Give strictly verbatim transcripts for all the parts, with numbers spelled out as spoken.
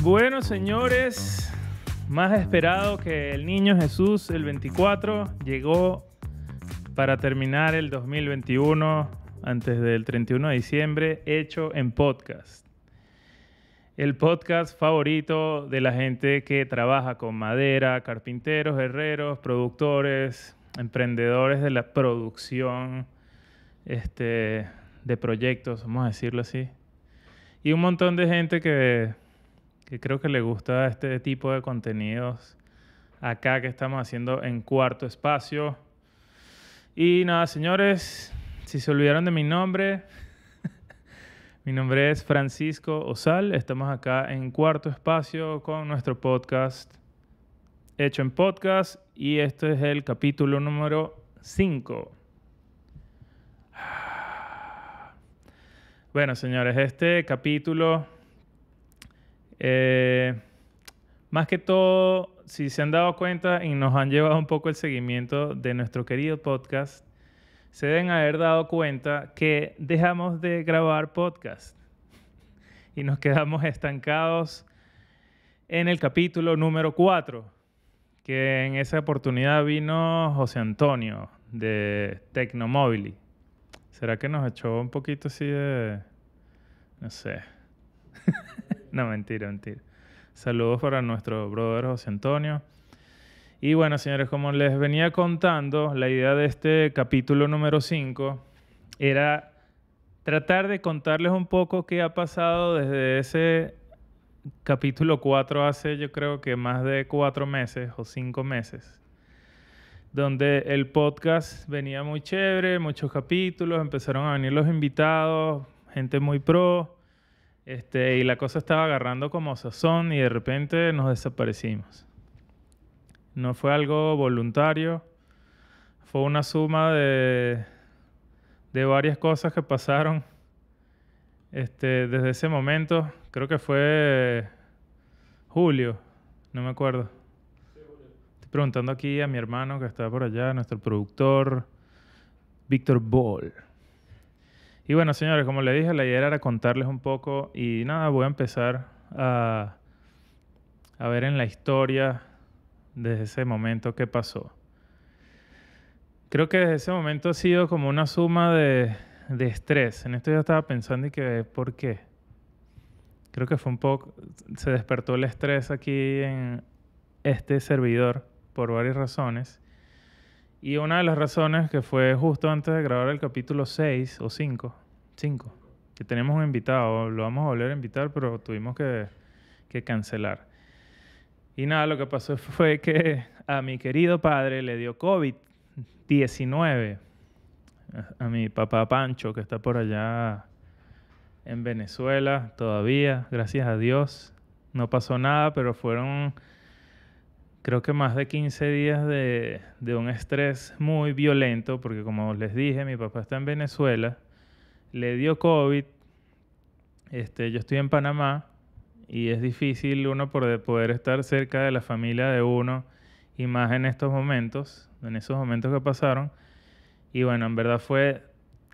Bueno, señores, más esperado que el niño Jesús, el veinticuatro, llegó para terminar el dos mil veintiuno, antes del treinta y uno de diciembre, hecho en podcast. El podcast favorito de la gente que trabaja con madera, carpinteros, herreros, productores, emprendedores de la producción este, de proyectos, vamos a decirlo así. Y un montón de gente que... que creo que le gusta este tipo de contenidos acá que estamos haciendo en Cuarto Espacio. Y nada, señores, si se olvidaron de mi nombre, mi nombre es Francisco Osal. Estamos acá en Cuarto Espacio con nuestro podcast Hecho en Podcast. Y este es el capítulo número cinco. Bueno, señores, este capítulo... Eh, más que todo, si se han dado cuenta y nos han llevado un poco el seguimiento de nuestro querido podcast, se deben haber dado cuenta que dejamos de grabar podcast y nos quedamos estancados en el capítulo número cuatro, que en esa oportunidad vino José Antonio de Tecnomobili. ¿Será que nos echó un poquito así de... no sé... No, mentira, mentira. Saludos para nuestro brother José Antonio. Y bueno, señores, como les venía contando, la idea de este capítulo número cinco era tratar de contarles un poco qué ha pasado desde ese capítulo cuatro hace, yo creo que más de cuatro meses o cinco meses, donde el podcast venía muy chévere, muchos capítulos, empezaron a venir los invitados, gente muy pro... Este, y la cosa estaba agarrando como sazón y de repente nos desaparecimos. No fue algo voluntario, fue una suma de, de varias cosas que pasaron este, desde ese momento. Creo que fue julio, no me acuerdo. Estoy preguntando aquí a mi hermano que está por allá, nuestro productor Víctor Boll. Y bueno, señores, como les dije, la idea era contarles un poco y nada, voy a empezar a, a ver en la historia desde ese momento qué pasó. Creo que desde ese momento ha sido como una suma de, de estrés. En esto yo estaba pensando y que, ¿por qué? Creo que fue un poco... se despertó el estrés aquí en este servidor por varias razones. Y una de las razones que fue justo antes de grabar el capítulo seis o cinco, cinco, que tenemos un invitado, lo vamos a volver a invitar, pero tuvimos que, que cancelar. Y nada, lo que pasó fue que a mi querido padre le dio COVID diecinueve, a mi papá Pancho, que está por allá en Venezuela todavía, gracias a Dios. No pasó nada, pero fueron... creo que más de quince días de, de un estrés muy violento, porque como les dije, mi papá está en Venezuela, le dio COVID, este, yo estoy en Panamá y es difícil uno por poder estar cerca de la familia de uno y más en estos momentos, en esos momentos que pasaron. Y bueno, en verdad fue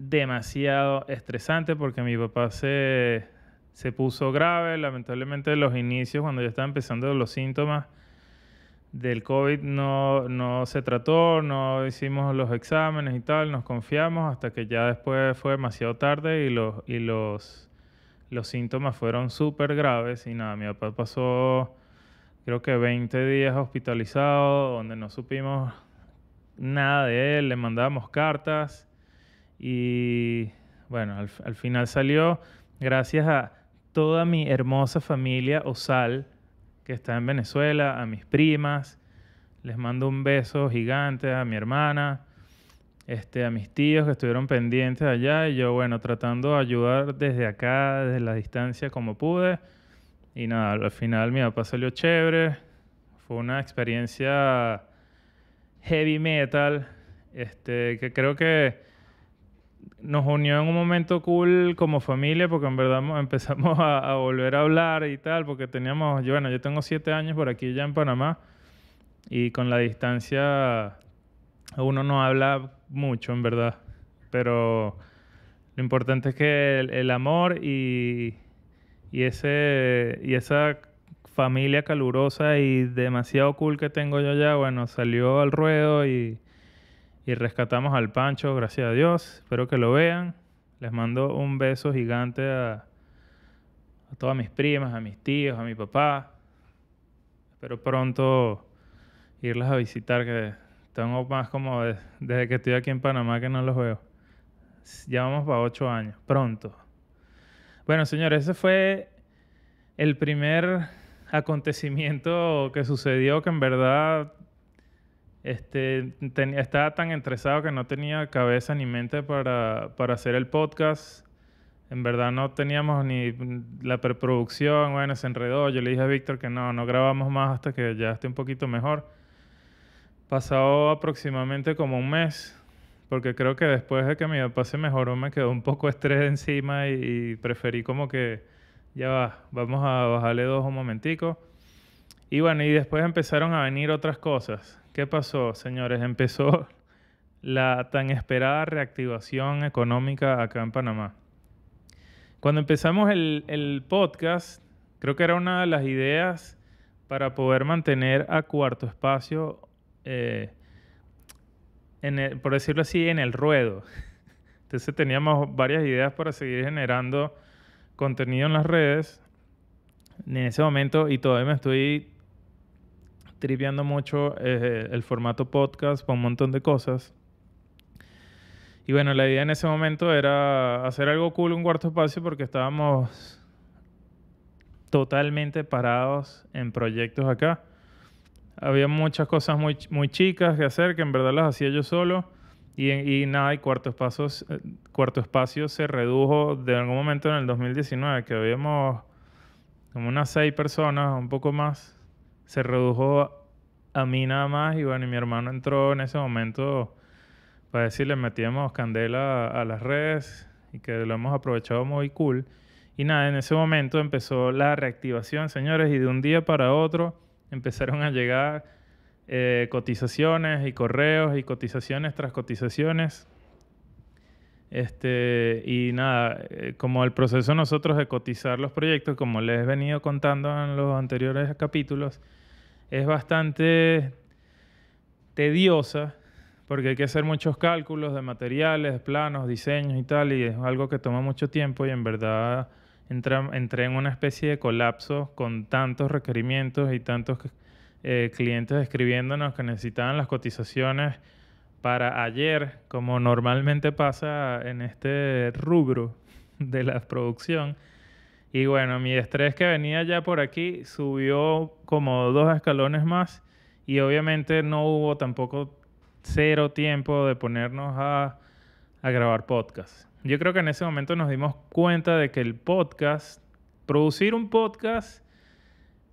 demasiado estresante porque mi papá se, se puso grave, lamentablemente en los inicios, cuando yo estaba empezando los síntomas del COVID no, no se trató, no hicimos los exámenes y tal, nos confiamos hasta que ya después fue demasiado tarde y los, y los, los síntomas fueron súper graves y nada, mi papá pasó creo que veinte días hospitalizado donde no supimos nada de él, le mandábamos cartas y bueno, al, al final salió gracias a toda mi hermosa familia Osal, que está en Venezuela, a mis primas, les mando un beso gigante, a mi hermana, este, a mis tíos que estuvieron pendientes allá y yo, bueno, tratando de ayudar desde acá, desde la distancia como pude. Y nada, al final mi papá salió chévere, fue una experiencia heavy metal, este, que creo que nos unió en un momento cool como familia, porque en verdad empezamos a, a volver a hablar y tal, porque teníamos... Yo, bueno, yo tengo siete años por aquí ya en Panamá y con la distancia uno no habla mucho, en verdad. Pero lo importante es que el, el amor y, y, ese, y esa familia calurosa y demasiado cool que tengo yo ya, bueno, salió al ruedo y... Y rescatamos al Pancho, gracias a Dios. Espero que lo vean. Les mando un beso gigante a, a todas mis primas, a mis tíos, a mi papá. Espero pronto irlas a visitar, que tengo más como de, desde que estoy aquí en Panamá que no los veo. Ya vamos para ocho años, pronto. Bueno, señores, ese fue el primer acontecimiento que sucedió, que en verdad... Este, ten, estaba tan estresado que no tenía cabeza ni mente para, para hacer el podcast. En verdad no teníamos ni la preproducción. Bueno, se enredó. Yo le dije a Víctor que no, no grabamos más hasta que ya esté un poquito mejor. Pasó aproximadamente como un mes, porque creo que después de que mi papá se mejoró me quedó un poco estrés encima y, y preferí como que ya va, vamos a bajarle dos un momentico. Y bueno, y después empezaron a venir otras cosas. ¿Qué pasó, señores? Empezó la tan esperada reactivación económica acá en Panamá. Cuando empezamos el, el podcast, creo que era una de las ideas para poder mantener a Cuarto Espacio, eh, en el, por decirlo así, en el ruedo. Entonces teníamos varias ideas para seguir generando contenido en las redes. En ese momento, y todavía me estoy tripeando mucho eh, el formato podcast con un montón de cosas. Y bueno, la idea en ese momento era hacer algo cool, un Cuarto Espacio, porque estábamos totalmente parados en proyectos acá. Había muchas cosas muy, muy chicas que hacer, que en verdad las hacía yo solo. Y, y nada, y Cuarto Espacio, Cuarto Espacio se redujo de algún momento en el dos mil diecinueve, que habíamos... como unas seis personas, un poco más, se redujo a mí nada más. Y bueno, y mi hermano entró en ese momento para decirle, metíamos candela a, a las redes y que lo hemos aprovechado muy cool. Y nada, en ese momento empezó la reactivación, señores, y de un día para otro empezaron a llegar eh, cotizaciones y correos y cotizaciones tras cotizaciones. Este, y nada, como el proceso nosotros de cotizar los proyectos, como les he venido contando en los anteriores capítulos, es bastante tediosa, porque hay que hacer muchos cálculos de materiales, planos, diseños y tal, y es algo que toma mucho tiempo. Y en verdad entra, entré en una especie de colapso con tantos requerimientos y tantos eh, clientes escribiéndonos que necesitaban las cotizaciones para ayer, como normalmente pasa en este rubro de la producción. Y bueno, mi estrés que venía ya por aquí subió como dos escalones más y obviamente no hubo tampoco cero tiempo de ponernos a, a grabar podcast. Yo creo que en ese momento nos dimos cuenta de que el podcast, producir un podcast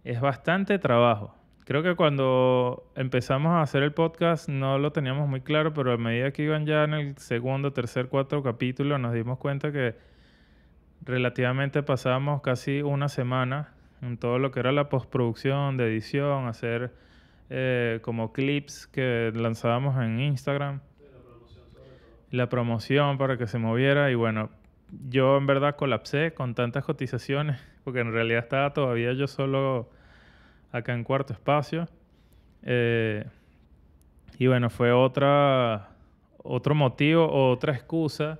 es bastante trabajo. Creo que cuando empezamos a hacer el podcast no lo teníamos muy claro, pero a medida que iban ya en el segundo, tercer, cuarto capítulo, nos dimos cuenta que relativamente pasábamos casi una semana en todo lo que era la postproducción, de edición, hacer eh, como clips que lanzábamos en Instagram. La promoción, sobre todo. La promoción para que se moviera. Y bueno, yo en verdad colapsé con tantas cotizaciones, porque en realidad estaba todavía yo solo... acá en Cuarto Espacio. Eh, y bueno, fue otra, otro motivo o otra excusa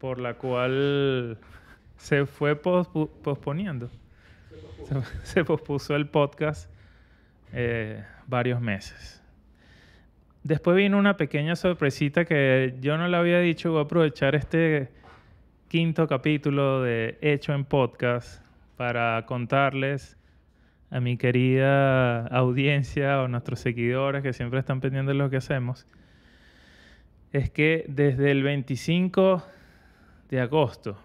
por la cual se fue pospu- posponiendo. Se pospuso. Se, se pospuso el podcast eh, varios meses. Después vino una pequeña sorpresita que yo no la había dicho. Voy a aprovechar este quinto capítulo de Hecho en Podcast para contarles a mi querida audiencia o nuestros seguidores que siempre están pendientes de lo que hacemos, es que desde el veinticinco de agosto,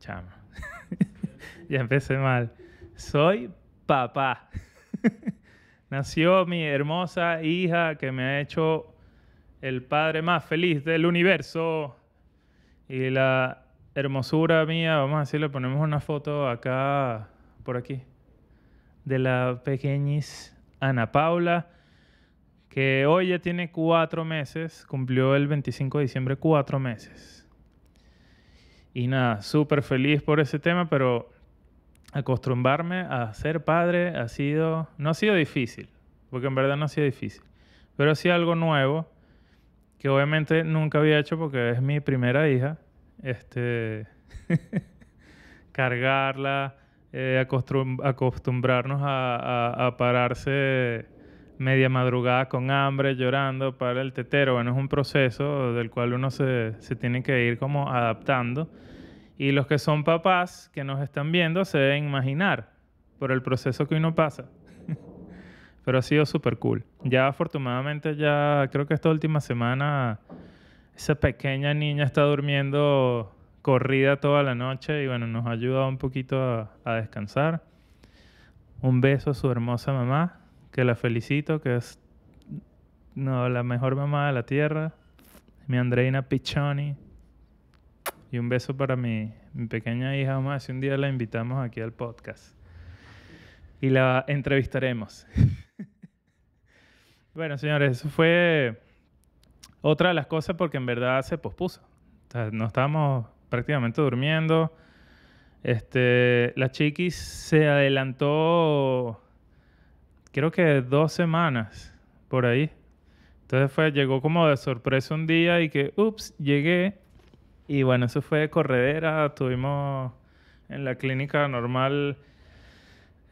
chama, ya empecé mal, soy papá. Nació mi hermosa hija que me ha hecho el padre más feliz del universo. Y la hermosura mía, vamos a decirle, ponemos una foto acá, por aquí, de la pequeñis Ana Paula, que hoy ya tiene cuatro meses, cumplió el veinticinco de diciembre cuatro meses. Y nada, súper feliz por ese tema, pero acostumbrarme a ser padre ha sido, no ha sido difícil, porque en verdad no ha sido difícil, pero ha sido algo nuevo, que obviamente nunca había hecho porque es mi primera hija. Este, cargarla, eh, acostum acostumbrarnos a, a, a pararse media madrugada con hambre, llorando para el tetero. Bueno, es un proceso del cual uno se, se tiene que ir como adaptando. Y los que son papás que nos están viendo se deben imaginar por el proceso que uno pasa. Pero ha sido súper cool. Ya afortunadamente, ya creo que esta última semana esa pequeña niña está durmiendo corrida toda la noche y bueno, nos ha ayudado un poquito a, a descansar. Un beso a su hermosa mamá, que la felicito, que es no, la mejor mamá de la tierra, mi Andreina Piccioni. Y un beso para mi, mi pequeña hija, mamá, si un día la invitamos aquí al podcast y la entrevistaremos. Bueno, señores, eso fue otra de las cosas, porque en verdad se pospuso. O sea, no estábamos prácticamente durmiendo. Este, la chiquis se adelantó, creo que dos semanas por ahí. Entonces fue, llegó como de sorpresa un día y que, ups, llegué. Y bueno, eso fue de corredera. Estuvimos en la clínica normal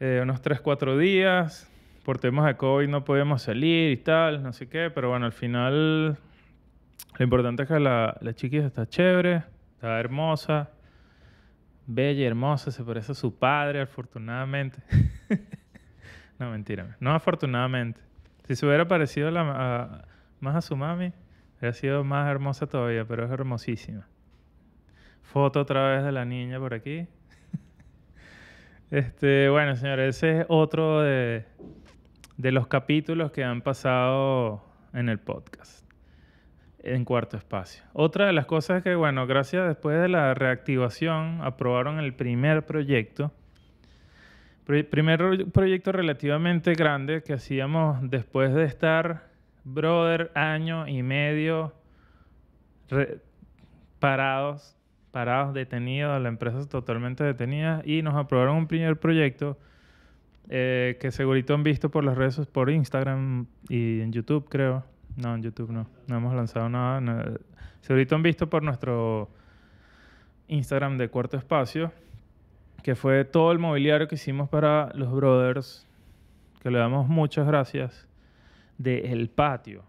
eh, unos tres, cuatro días. Por temas de COVID no podíamos salir y tal, no sé qué. Pero bueno, al final lo importante es que la, la chiquita está chévere, está hermosa, bella y hermosa, se parece a su padre, afortunadamente. No, mentira, no afortunadamente. Si se hubiera parecido la, a, más a su mami, hubiera sido más hermosa todavía, pero es hermosísima. Foto otra vez de la niña por aquí. Este, bueno, señores, ese es otro de, de los capítulos que han pasado en el podcast. En Cuarto Espacio. Otra de las cosas es que, bueno, gracias, después de la reactivación, aprobaron el primer proyecto. Pro- primer proyecto relativamente grande que hacíamos después de estar, brother, año y medio parados, parados, detenidos, la empresa totalmente detenida, y nos aprobaron un primer proyecto eh, que segurito han visto por las redes, por Instagram y en YouTube, creo. No, en YouTube no. No hemos lanzado nada. No. Segurito han visto por nuestro Instagram de Cuarto Espacio, que fue todo el mobiliario que hicimos para los brothers, que le damos muchas gracias, de El Patio.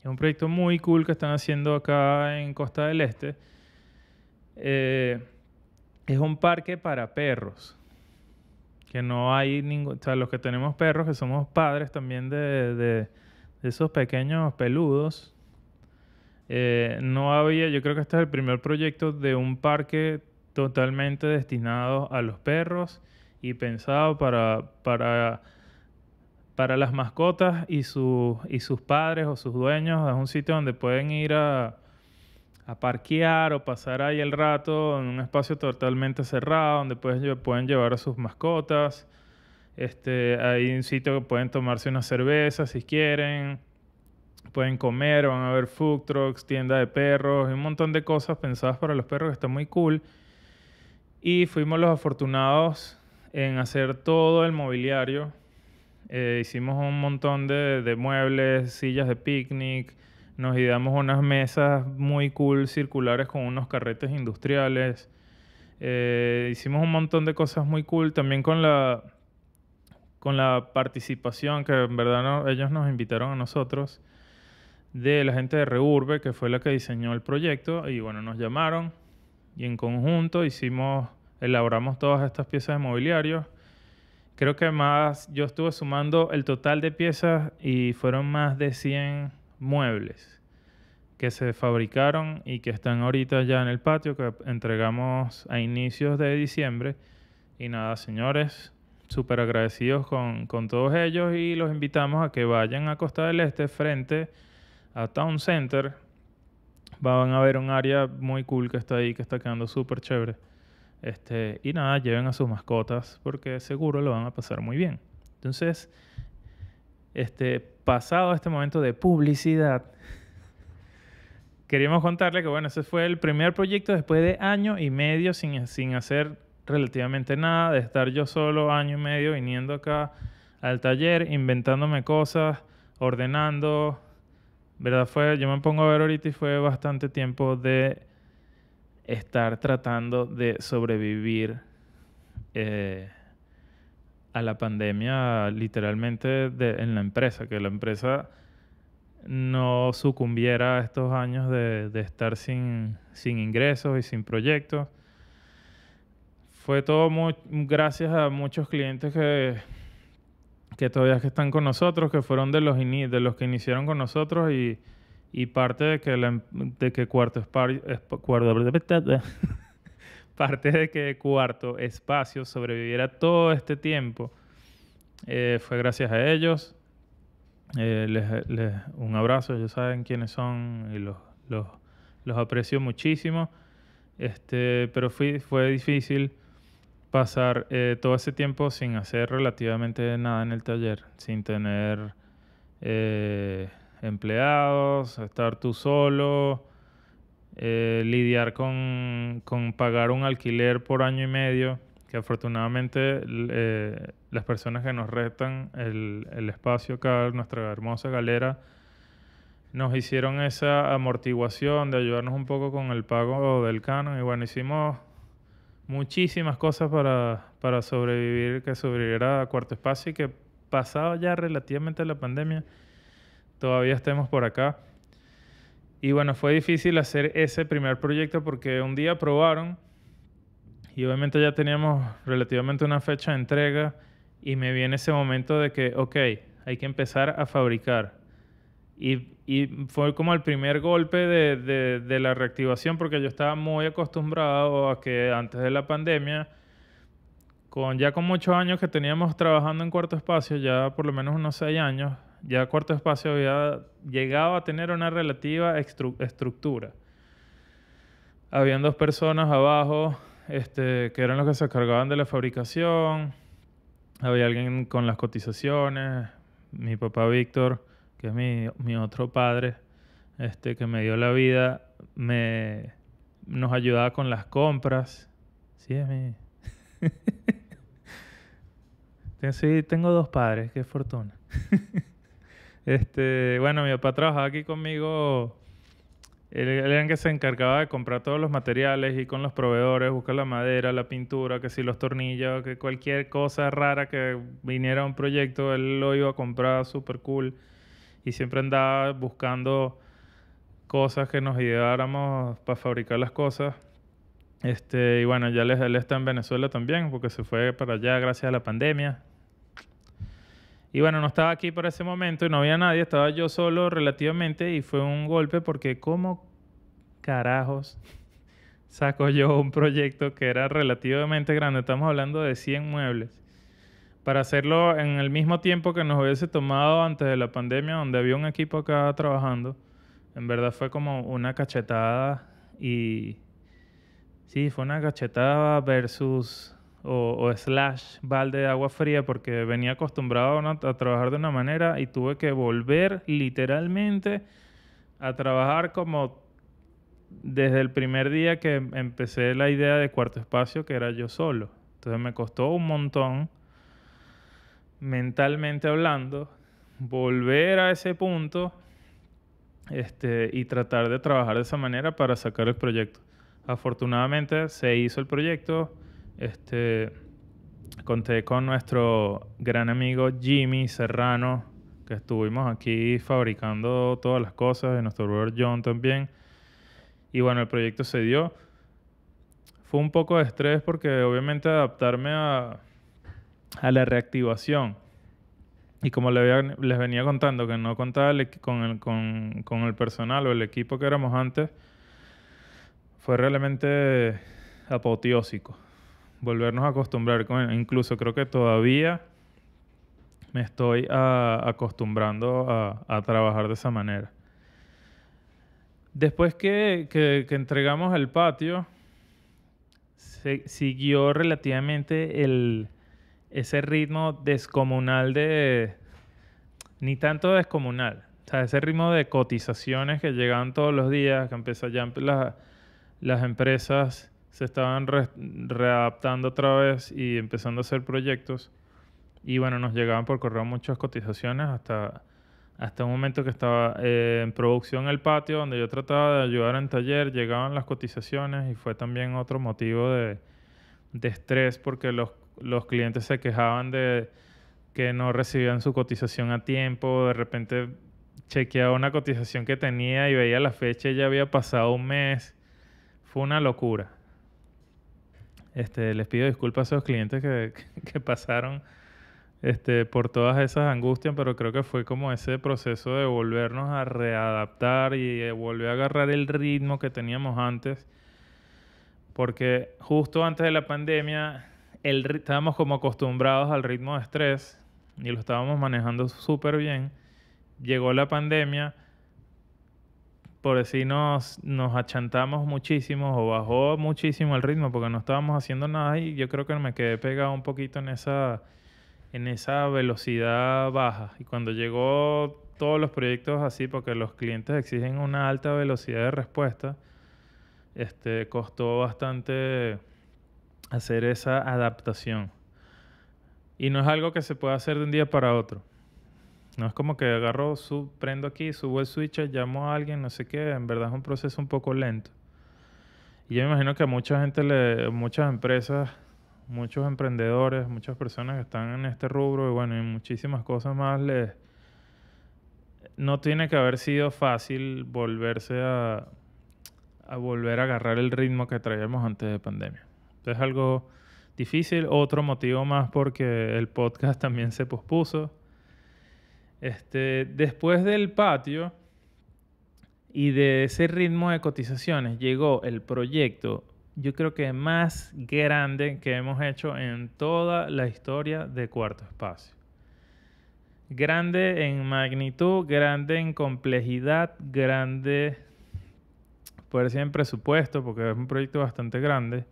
Es un proyecto muy cool que están haciendo acá en Costa del Este. Eh, es un parque para perros. Que no hay ningún... O sea, los que tenemos perros, que somos padres también de... de de esos pequeños peludos, eh, no había, yo creo que este es el primer proyecto de un parque totalmente destinado a los perros y pensado para, para, para las mascotas y, su, y sus padres o sus dueños. Es un sitio donde pueden ir a, a parquear o pasar ahí el rato en un espacio totalmente cerrado, donde pueden, pueden llevar a sus mascotas. Este, hay un sitio que pueden tomarse una cerveza si quieren, pueden comer, van a ver food trucks, tienda de perros, un montón de cosas pensadas para los perros que está muy cool. Y fuimos los afortunados en hacer todo el mobiliario. Eh, hicimos un montón de, de muebles, sillas de picnic, nos ideamos unas mesas muy cool circulares con unos carretes industriales. Eh, hicimos un montón de cosas muy cool también con la... con la participación, que en verdad no, ellos nos invitaron a nosotros, de la gente de Reurbe, que fue la que diseñó el proyecto, y bueno, nos llamaron, y en conjunto hicimos, elaboramos todas estas piezas de mobiliario. Creo que más, yo estuve sumando el total de piezas, y fueron más de cien muebles que se fabricaron y que están ahorita ya en el patio, que entregamos a inicios de diciembre. Y nada, señores, súper agradecidos con, con todos ellos, y los invitamos a que vayan a Costa del Este frente a Town Center. van a ver un área muy cool que está ahí, que está quedando súper chévere. Este, y nada, lleven a sus mascotas porque seguro lo van a pasar muy bien. Entonces, este, pasado este momento de publicidad, queríamos contarle que, bueno, ese fue el primer proyecto después de año y medio sin, sin hacer relativamente nada, de estar yo solo año y medio viniendo acá al taller, inventándome cosas, ordenando. ¿Verdad? Fue, yo me pongo a ver ahorita y fue bastante tiempo de estar tratando de sobrevivir eh, a la pandemia literalmente de, en la empresa, que la empresa no sucumbiera a estos años de, de estar sin, sin ingresos y sin proyectos. Fue todo muy, gracias a muchos clientes que... que todavía están con nosotros, que fueron de los, in- de los que iniciaron con nosotros y, y parte de que, la, de que Cuarto Espacio... parte de que Cuarto Espacio sobreviviera todo este tiempo eh, fue gracias a ellos. Eh, les, les, un abrazo, ellos saben quiénes son y los, los, los aprecio muchísimo. Este, pero fui, fue difícil pasar eh, todo ese tiempo sin hacer relativamente nada en el taller, sin tener eh, empleados, estar tú solo, eh, lidiar con, con pagar un alquiler por año y medio, que afortunadamente eh, las personas que nos rentan el, el espacio acá, nuestra hermosa galera, nos hicieron esa amortiguación de ayudarnos un poco con el pago del canon y bueno, hicimos muchísimas cosas para, para sobrevivir, que sobreviviera a Cuarto Espacio y que pasado ya relativamente la pandemia todavía estemos por acá. Y bueno, fue difícil hacer ese primer proyecto porque un día aprobaron y obviamente ya teníamos relativamente una fecha de entrega y me viene ese momento de que, ok, hay que empezar a fabricar. Y, y fue como el primer golpe de, de, de la reactivación porque yo estaba muy acostumbrado a que antes de la pandemia, con, ya con muchos años que teníamos trabajando en Cuarto Espacio, ya por lo menos unos seis años, ya Cuarto Espacio había llegado a tener una relativa estru- estructura. Habían dos personas abajo este, que eran los que se encargaban de la fabricación, había alguien con las cotizaciones, mi papá Víctor, que es mi, mi otro padre, este, que me dio la vida, me, nos ayudaba con las compras. Sí, es mi... sí, tengo dos padres, qué fortuna. este, bueno, mi papá trabajaba aquí conmigo. Él, él era el que se encargaba de comprar todos los materiales y con los proveedores, buscar la madera, la pintura, que si los tornillos, que cualquier cosa rara que viniera a un proyecto, él lo iba a comprar súper cool. Y siempre andaba buscando cosas que nos ideáramos para fabricar las cosas. Este, y bueno, ya él está en Venezuela también, porque se fue para allá gracias a la pandemia. Y bueno, no estaba aquí para ese momento y no había nadie. Estaba yo solo relativamente y fue un golpe porque ¿cómo carajos saco yo un proyecto que era relativamente grande? Estamos hablando de cien muebles. Para hacerlo en el mismo tiempo que nos hubiese tomado antes de la pandemia, donde había un equipo acá trabajando, en verdad fue como una cachetada y... Sí, fue una cachetada versus o, o slash balde de agua fría porque venía acostumbrado, ¿no?, a trabajar de una manera y tuve que volver literalmente a trabajar como desde el primer día que empecé la idea de Cuarto Espacio, que era yo solo. Entonces me costó un montón, mentalmente hablando, volver a ese punto este, y tratar de trabajar de esa manera para sacar el proyecto. Afortunadamente se hizo el proyecto. Este, conté con nuestro gran amigo Jimmy Serrano, que estuvimos aquí fabricando todas las cosas, y nuestro brother John también. Y bueno, el proyecto se dio. Fue un poco de estrés porque obviamente adaptarme a... a la reactivación. Y como les venía contando, que no contaba el, con, el, con, con el personal o el equipo que éramos antes, fue realmente apoteósico. Volvernos a acostumbrar. Incluso creo que todavía me estoy a, acostumbrando a, a trabajar de esa manera. Después que, que, que entregamos el patio, se siguió relativamente el, ese ritmo descomunal de... Ni tanto descomunal. O sea, ese ritmo de cotizaciones que llegaban todos los días, que empezó ya las, las empresas se estaban re, readaptando otra vez y empezando a hacer proyectos. Y bueno, nos llegaban por correo muchas cotizaciones hasta... Hasta un momento que estaba eh, en producción el patio, donde yo trataba de ayudar en taller, llegaban las cotizaciones y fue también otro motivo de, de estrés porque los, los clientes se quejaban de que no recibían su cotización a tiempo. De repente chequeaba una cotización que tenía y veía la fecha y ya había pasado un mes. Fue una locura. Este, les pido disculpas a esos clientes que, que pasaron... Este, por todas esas angustias, pero creo que fue como ese proceso de volvernos a readaptar y volver a agarrar el ritmo que teníamos antes, porque justo antes de la pandemia el, estábamos como acostumbrados al ritmo de estrés y lo estábamos manejando súper bien. Llegó la pandemia, por decir, nos, nos achantamos muchísimo o bajó muchísimo el ritmo porque no estábamos haciendo nada y yo creo que me quedé pegado un poquito en esa... en esa velocidad baja. Y cuando llegó todos los proyectos así, porque los clientes exigen una alta velocidad de respuesta, este, costó bastante hacer esa adaptación. Y no es algo que se pueda hacer de un día para otro. No es como que agarro, sub, prendo aquí, subo el switch, llamo a alguien, no sé qué. En verdad es un proceso un poco lento. Y yo me imagino que a mucha gente, le, muchas empresas... Muchos emprendedores, muchas personas que están en este rubro y bueno, y muchísimas cosas más les... No tiene que haber sido fácil volverse a... a volver a agarrar el ritmo que traíamos antes de pandemia. Entonces, algo difícil. Otro motivo más porque el podcast también se pospuso. Este, después del patio y de ese ritmo de cotizaciones llegó el proyecto, yo creo que más grande que hemos hecho en toda la historia de Cuarto Espacio. Grande en magnitud, grande en complejidad, grande, por decir, en presupuesto, porque es un proyecto bastante grande.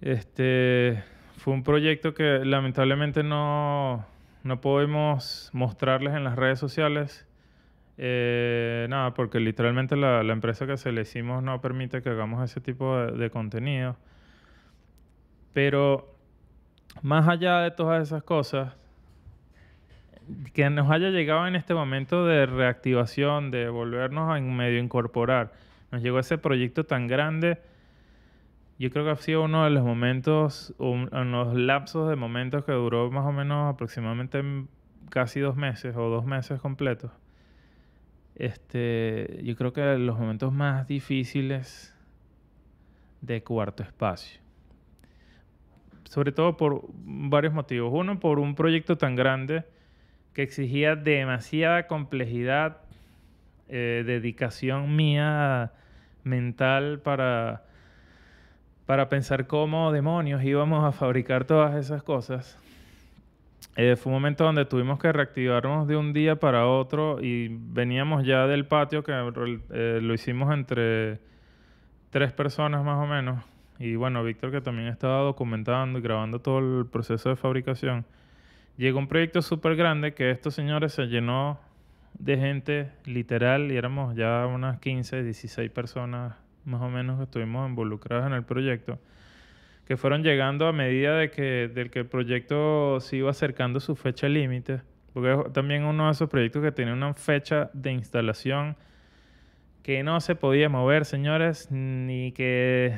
Este, fue un proyecto que lamentablemente no, no pudimos mostrarles en las redes sociales. Eh, nada, porque literalmente la, la empresa que se le hicimos no permite que hagamos ese tipo de, de contenido. Pero más allá de todas esas cosas, que nos haya llegado en este momento de reactivación, de volvernos a en medio incorporar, nos llegó ese proyecto tan grande. Yo creo que ha sido uno de los momentos, unos lapsos de momentos que duró más o menos aproximadamente casi dos meses o dos meses completos. Este, yo creo que los momentos más difíciles de Cuarto Espacio. Sobre todo por varios motivos. Uno, por un proyecto tan grande que exigía demasiada complejidad, eh, dedicación mía mental para, para pensar cómo demonios íbamos a fabricar todas esas cosas. Eh, fue un momento donde tuvimos que reactivarnos de un día para otro y veníamos ya del patio que eh, lo hicimos entre tres personas más o menos. Y bueno, Víctor, que también estaba documentando y grabando todo el proceso de fabricación. Llegó un proyecto súper grande que estos señores se llenó de gente literal y éramos ya unas quince, dieciséis personas más o menos que estuvimos involucradas en el proyecto, que fueron llegando a medida de que, del que el proyecto se iba acercando su fecha límite, porque es también uno de esos proyectos que tiene una fecha de instalación que no se podía mover, señores, ni que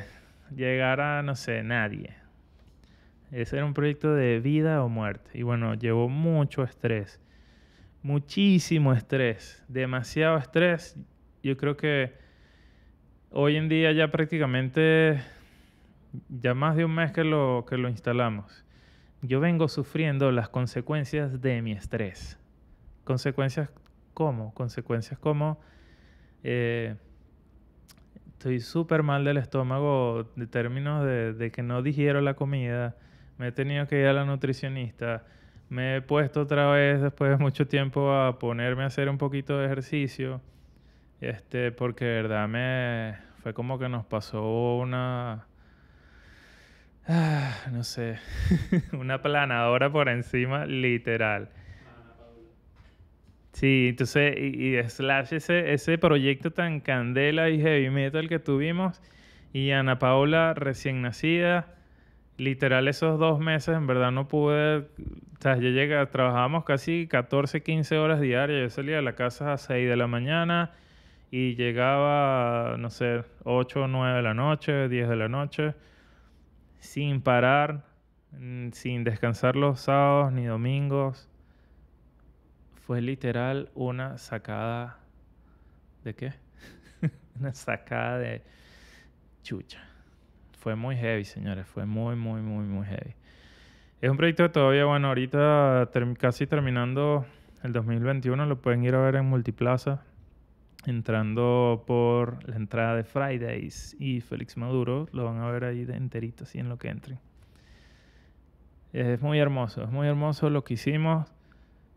llegara, no sé, nadie. Ese era un proyecto de vida o muerte. Y bueno, llevó mucho estrés, muchísimo estrés, demasiado estrés. Yo creo que hoy en día ya prácticamente... Ya más de un mes que lo, que lo instalamos. Yo vengo sufriendo las consecuencias de mi estrés. ¿Consecuencias cómo? Consecuencias como... Eh, estoy súper mal del estómago en términos de, de que no digiero la comida. Me he tenido que ir a la nutricionista. Me he puesto otra vez, después de mucho tiempo, a ponerme a hacer un poquito de ejercicio. este, porque de verdad me... fue como que nos pasó una... Ah, no sé, una planadora por encima, literal. Ana Paula. Sí, entonces, y, y slash ese, ese proyecto tan candela y heavy metal que tuvimos, y Ana Paula recién nacida, literal esos dos meses, en verdad no pude, o sea, yo llegué, trabajábamos casi catorce, quince horas diarias, yo salía de la casa a seis de la mañana y llegaba, no sé, ocho o nueve de la noche, diez de la noche, sin parar, sin descansar los sábados ni domingos. Fue literal una sacada... ¿De qué? Una sacada de chucha. Fue muy heavy, señores. Fue muy, muy, muy, muy heavy. Es un proyecto que todavía, bueno, ahorita ter- casi terminando el dos mil veintiuno, lo pueden ir a ver en Multiplaza, entrando por la entrada de Fridays y Félix Maduro. Lo van a ver ahí de enterito, así en lo que entren. Es muy hermoso, es muy hermoso lo que hicimos.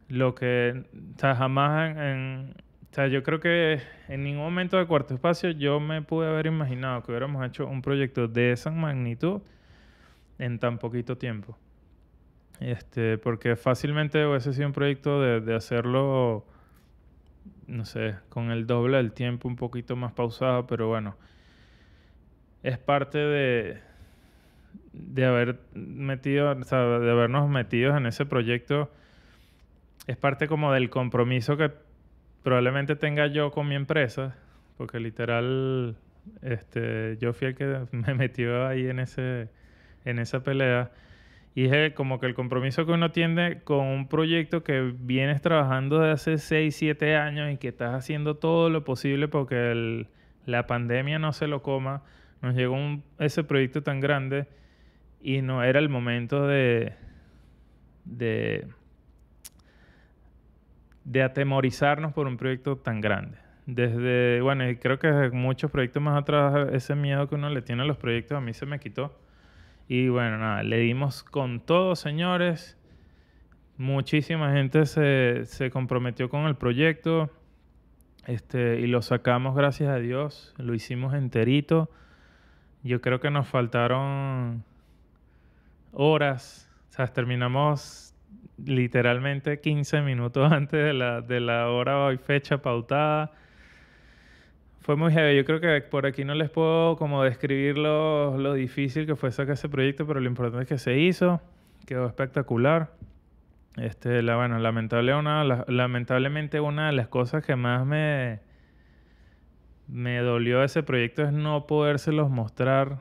Lo que, o sea, jamás en, en... O sea, yo creo que en ningún momento de Cuarto Espacio yo me pude haber imaginado que hubiéramos hecho un proyecto de esa magnitud en tan poquito tiempo. Este, porque fácilmente hubiese sido un proyecto de, de hacerlo... no sé, con el doble del tiempo, un poquito más pausado, pero bueno, es parte de de haber metido, o sea, de habernos metido en ese proyecto, es parte como del compromiso que probablemente tenga yo con mi empresa, porque literal este, yo fui el que me metió ahí en ese en esa pelea, y es como que el compromiso que uno tiene con un proyecto que vienes trabajando desde hace seis, siete años y que estás haciendo todo lo posible porque el, la pandemia no se lo coma. Nos llegó un, ese proyecto tan grande y no era el momento de, de, de atemorizarnos por un proyecto tan grande. Desde, bueno, y creo que desde muchos proyectos más atrás, ese miedo que uno le tiene a los proyectos a mí se me quitó. Y bueno, nada, le dimos con todo, señores. Muchísima gente se, se comprometió con el proyecto este, y lo sacamos, gracias a Dios. Lo hicimos enterito. Yo creo que nos faltaron horas. O sea, terminamos literalmente quince minutos antes de la, de la hora y fecha pautada. Fue muy heavy. Yo creo que por aquí no les puedo como describir lo, lo difícil que fue sacar ese proyecto, pero lo importante es que se hizo. Quedó espectacular. Este, la, bueno, lamentable una, la, lamentablemente una de las cosas que más me, me dolió de ese proyecto es no podérselos mostrar,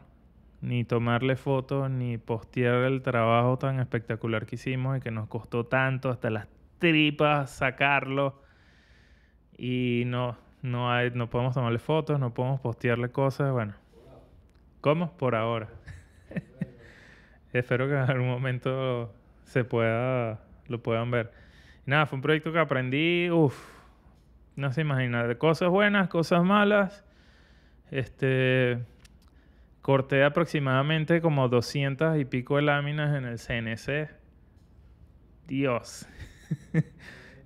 ni tomarle fotos, ni postear el trabajo tan espectacular que hicimos y que nos costó tanto, hasta las tripas, sacarlo. Y no... No hay, no podemos tomarle fotos, no podemos postearle cosas, bueno. ¿Cómo? Por ahora. Espero que en algún momento se pueda, lo puedan ver. Y nada, fue un proyecto que aprendí, uff, no se imagina, de cosas buenas, cosas malas. Este, corté aproximadamente como doscientas y pico de láminas en el C N C. Dios.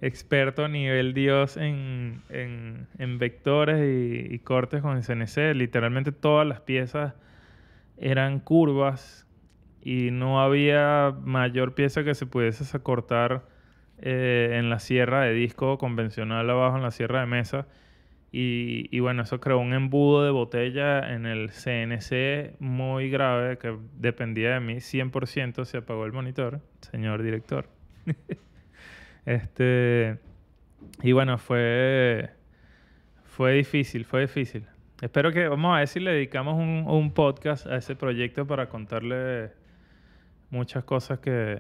Experto a nivel Dios en, en, en vectores y, y cortes con el C N C. Literalmente todas las piezas eran curvas y no había mayor pieza que se pudiese cortar eh, en la sierra de disco convencional abajo en la sierra de mesa. Y, y bueno, eso creó un embudo de botella en el C N C muy grave que dependía de mí cien por ciento. Se apagó el monitor, señor director. Este, y bueno, fue, fue difícil, fue difícil. Espero que, vamos a ver si le dedicamos un, un podcast a ese proyecto para contarle muchas cosas que,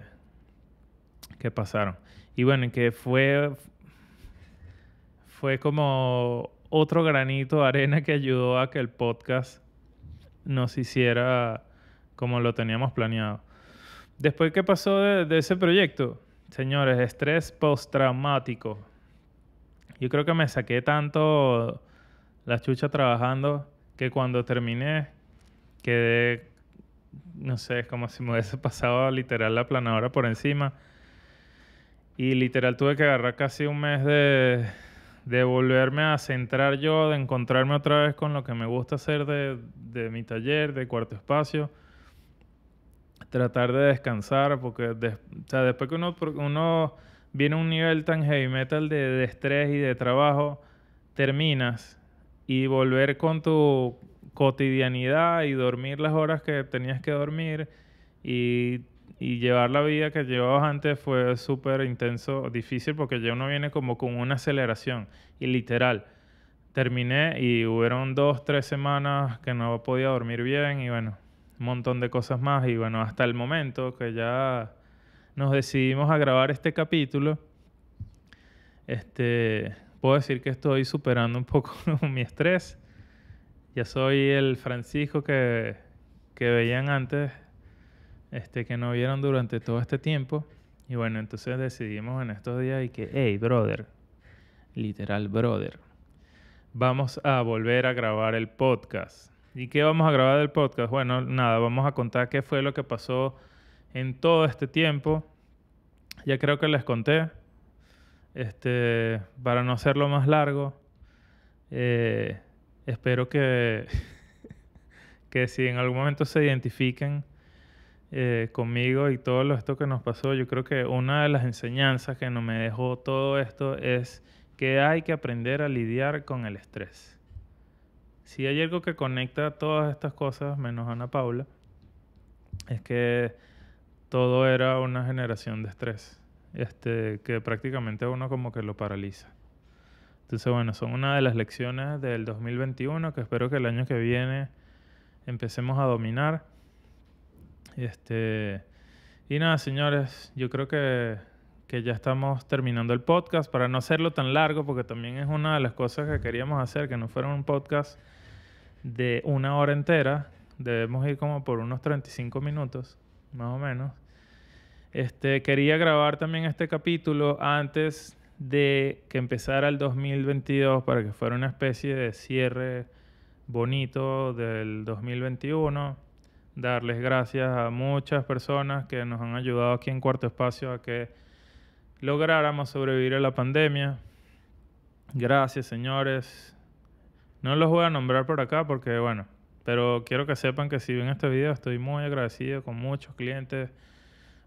que pasaron. Y bueno, que fue, fue como otro granito de arena que ayudó a que el podcast nos hiciera como lo teníamos planeado. Después, ¿qué pasó de, de ese proyecto? Señores, estrés postraumático. Yo creo que me saqué tanto la chucha trabajando que cuando terminé quedé, no sé, como si me hubiese pasado literal la planadora por encima. Y literal tuve que agarrar casi un mes de, de volverme a centrar yo, de encontrarme otra vez con lo que me gusta hacer de, de mi taller, de Cuarto Espacio. Tratar de descansar, porque de, o sea, después que uno, uno viene a un nivel tan heavy metal de, de estrés y de trabajo, terminas y volver con tu cotidianidad y dormir las horas que tenías que dormir y, y llevar la vida que llevabas antes fue súper intenso, difícil, porque ya uno viene como con una aceleración. Y literal, terminé y hubieron dos, tres semanas que no podía dormir bien y bueno, un montón de cosas más. Y bueno, hasta el momento que ya nos decidimos a grabar este capítulo, este... puedo decir que estoy superando un poco mi estrés. Ya soy el Francisco que, que veían antes, este, que no vieron durante todo este tiempo. Y bueno, entonces decidimos en estos días y que, hey, brother, literal brother, vamos a volver a grabar el podcast. ¿Y qué vamos a grabar del podcast? Bueno, nada, vamos a contar qué fue lo que pasó en todo este tiempo. Ya creo que les conté. Este, para no hacerlo más largo, eh, espero que, que si en algún momento se identifiquen eh, conmigo y todo esto que nos pasó, yo creo que una de las enseñanzas que nos me dejó todo esto es que hay que aprender a lidiar con el estrés. Si hay algo que conecta todas estas cosas, menos Ana Paula, es que todo era una generación de estrés. Este, que prácticamente uno como que lo paraliza. Entonces, bueno, son una de las lecciones del dos mil veintiuno que espero que el año que viene empecemos a dominar. Este, y nada, señores, yo creo que, que ya estamos terminando el podcast para no hacerlo tan largo, porque también es una de las cosas que queríamos hacer, que no fuera un podcast de una hora entera. Debemos ir como por unos treinta y cinco minutos, más o menos. Este, quería grabar también este capítulo antes de que empezara el dos mil veintidós para que fuera una especie de cierre bonito del dos mil veintiuno. Darles gracias a muchas personas que nos han ayudado aquí en Cuarto Espacio a que lográramos sobrevivir a la pandemia. Gracias, señores. No los voy a nombrar por acá porque, bueno, pero quiero que sepan que si ven este video estoy muy agradecido con muchos clientes,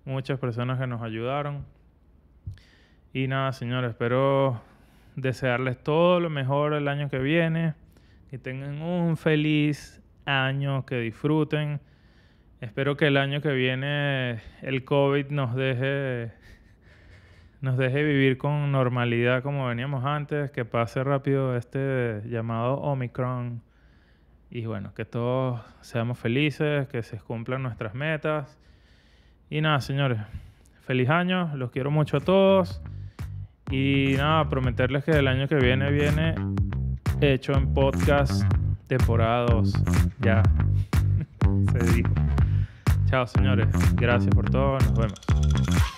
muchas personas que nos ayudaron. Y nada, señores, espero desearles todo lo mejor el año que viene. Que tengan un feliz año, que disfruten. Espero que el año que viene el COVID nos deje, nos deje vivir con normalidad como veníamos antes. Que pase rápido este llamado Omicron. Y bueno, que todos seamos felices, que se cumplan nuestras metas. Y nada, señores, feliz año, los quiero mucho a todos. Y nada, prometerles que el año que viene viene Hecho en Podcast temporada dos. Ya, se dijo. Chao, señores, gracias por todo, nos vemos.